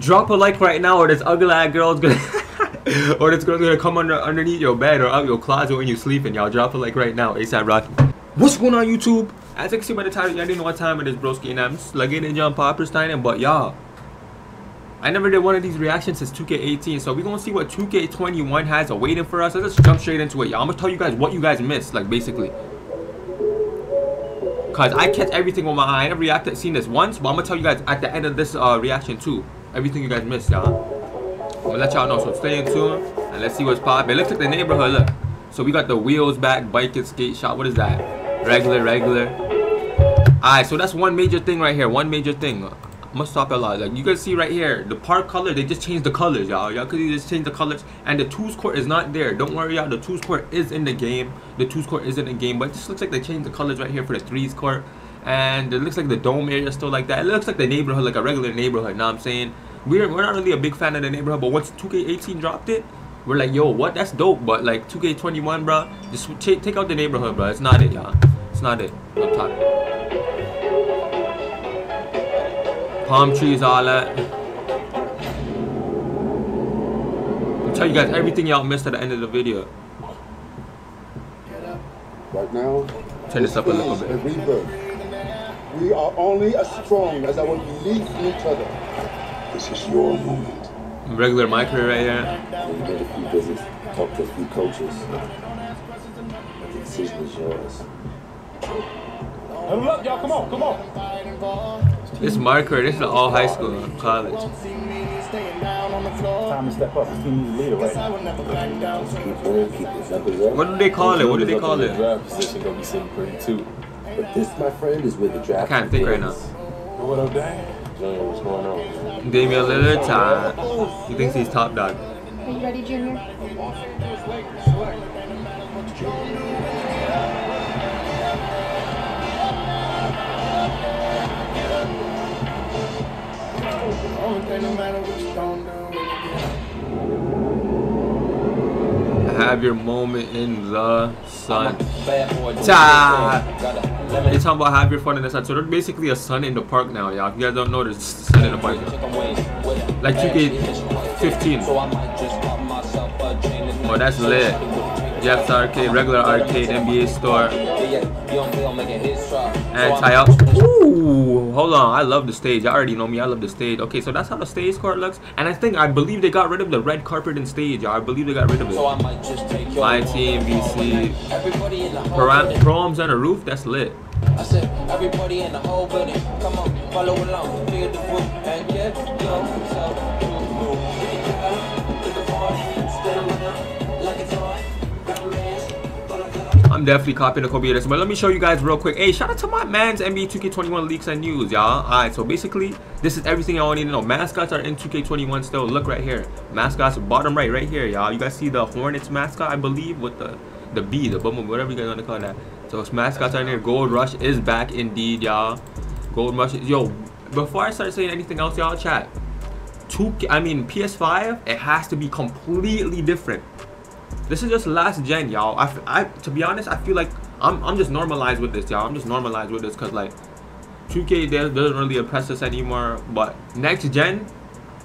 Drop a like right now, or this ugly ass girl's gonna or this girl's gonna come underneath your bed or out your closet when you're sleeping, y'all. Drop a like right now, ASAP Rocky. What's going on, YouTube? As you can see by the title, y'all didn't know what time it is, broski, and I'm slugging and John Popperstein, but y'all, I never did one of these reactions since 2K18, so we're gonna see what 2K21 has awaiting for us. Let's just jump straight into it, y'all. I'm gonna tell you guys what you guys missed, like, basically. Cause I catch everything with my eye. I never reacted, seen this once, but I'm gonna tell you guys at the end of this reaction too. Everything you guys missed, y'all. I'm gonna let y'all know, so stay in tune and let's see what's popping. It looks like the neighborhood, look. So we got the wheels back, bike and skate shop. What is that? Regular. Alright, so that's one major thing right here, one major thing. I'm gonna stop a lot. Like you guys see right here, the park color, they just changed the colors, y'all. Y'all could just change the colors, and the twos court is not there. Don't worry, y'all. The twos court is in the game. The twos court is in the game, but it just looks like they changed the colors right here for the threes court, and it looks like the dome area still like that. It looks like the neighborhood, like a regular neighborhood. Know what I'm saying? We're not really a big fan of the neighborhood, but once 2K18 dropped it, we're like, yo, what? That's dope. But like 2K21, bro, just take out the neighborhood, bro. It's not it, y'all. It's not it. Up top. Palm trees, all that. I'll tell you guys everything y'all missed at the end of the video. Right now, turn this up a little bit. We are only as strong as our belief in each other. This is your moment. Regular micro right here. We've made a few visits, talked to a few coaches. The decision is yours. Look, y'all, come on, come on. This marker, this is all high school, college. Time to step up. This team needs a leader, right? What do they call it? What do they call it? Draft position gonna be sitting pretty too. But this, my friend, is with the draft. I can't think right now. What up, Dame? Junior, what's going on? Damian Lillard time. He thinks he's top dog. Are you ready, Junior? Have your moment in the sun. They're talking about have your fun in the sun. So there's basically a sun in the park now, y'all. If you guys don't know, there's a sun in the park. Like 2K15. Oh, that's lit. Jeff's Arcade, regular arcade, NBA store. And tie up. Ooh, hold on. I love the stage. I already know me. I love the stage. Okay, so that's how the stage court looks. And I believe they got rid of the red carpet and stage. I believe they got rid of it. My team, VC. Proms on the roof. That's lit. I said, everybody in the whole building. Come on, follow along. Figure the book and get yourself. I'm definitely copying the Kobe this, but let me show you guys real quick. Hey, shout out to my man's NBA 2K21 leaks and news, y'all. Alright, so basically, this is everything y'all need to know. Mascots are in 2K21 still. Look right here. Mascots, bottom right here, y'all. You guys see the Hornets mascot, I believe, with the B, the bum, whatever you guys want to call that. So mascots are in here. Gold Rush is back indeed, y'all. Gold Rush. Yo, before I start saying anything else, y'all, chat. PS5, it has to be completely different. This is just last gen, y'all. To be honest, I feel like I'm just normalized with this, y'all. I'm just normalized with this because, like, 2K doesn't really impress us anymore. But next gen,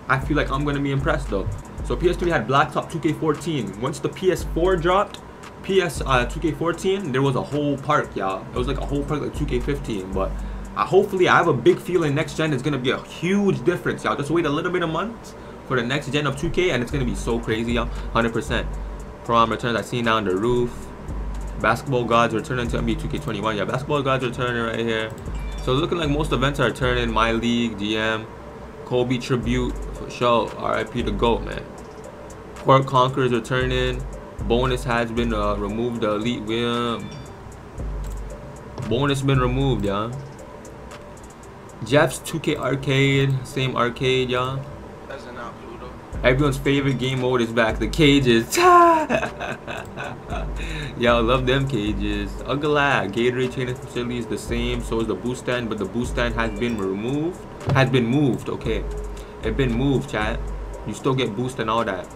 I feel like I'm going to be impressed, though. So PS3 had Blacktop 2K14. Once the PS4 dropped, 2K14, there was a whole park, y'all. It was like a whole park, like 2K15. But hopefully, I have a big feeling next gen is going to be a huge difference, y'all. Just wait a little bit of months for the next gen of 2K, and it's going to be so crazy, y'all. 100%. Prom returns. I see now on the roof. Basketball Gods returning to NBA 2K21. Yeah, Basketball Gods returning right here. So looking like most events are turning. My League, GM, Kobe tribute for show. R.I.P. the GOAT, man. Court Conquerors returning. Bonus has been removed. The elite win. Bonus been removed, yeah. Jeff's 2K arcade, same arcade, y'all. Yeah. Everyone's favorite game mode is back. The cages. Y'all love them cages. Ugala. Gatorade Chain Facility is the same. So is the boost stand. But the boost stand has been removed. Has been moved. Okay. It's been moved, chat. You still get boost and all that.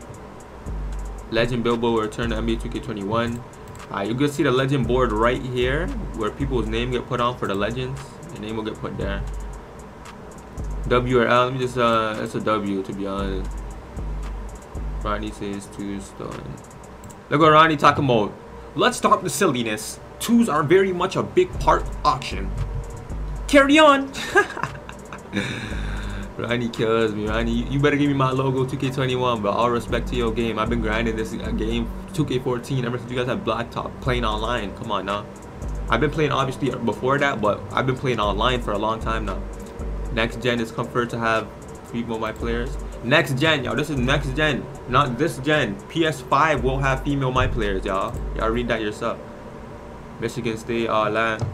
Legend Billboard will return to NBA 2K21. You can see the legend board right here. Where people's name get put on for the legends. The name will get put there. W or L? Let me just, that's a W, to be honest. Ronnie says twos stolen. Look at Ronnie Takamoto. Let's stop the silliness. Twos are very much a big part of auction. Carry on. Ronnie kills me. Ronnie, you better give me my logo 2K21, but all respect to your game. I've been grinding this game 2K14 ever since you guys had Blacktop playing online. Come on now. I've been playing obviously before that, but I've been playing online for a long time now. Next gen is comfort to have free mobile players. Next gen, y'all. This is next gen, not this gen. PS5 will have female my players, y'all. Y'all read that yourself. Michigan State, land,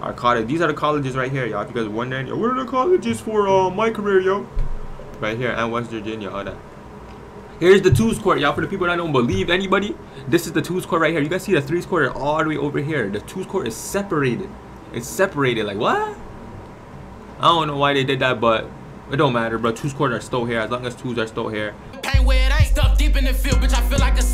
our college. These are the colleges right here, y'all. If you guys wondering, yo, where are the colleges for my career, yo? Right here, and West Virginia, all that. Here's the twos court, y'all. For the people that don't believe anybody, this is the twos court right here. You guys see the threes court all the way over here. The twos court is separated. It's separated. Like what? I don't know why they did that, but it don't matter, bro. Twos court are still here as long as twos are still here. Can't wear it, I ain't stuck deep in the field, bitch. I feel like a